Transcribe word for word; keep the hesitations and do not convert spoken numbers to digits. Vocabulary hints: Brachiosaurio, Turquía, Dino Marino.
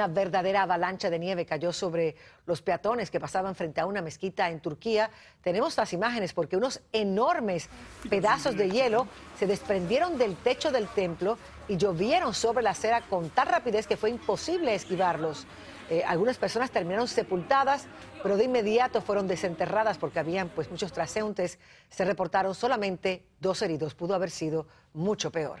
Una verdadera avalancha de nieve cayó sobre los peatones que pasaban frente a una mezquita en Turquía. Tenemos las imágenes porque unos enormes pedazos de hielo se desprendieron del techo del templo y llovieron sobre la acera con tal rapidez que fue imposible esquivarlos. Eh, algunas personas terminaron sepultadas, pero de inmediato fueron desenterradas porque habían pues, muchos transeúntes. Se reportaron solamente dos heridos. Pudo haber sido mucho peor.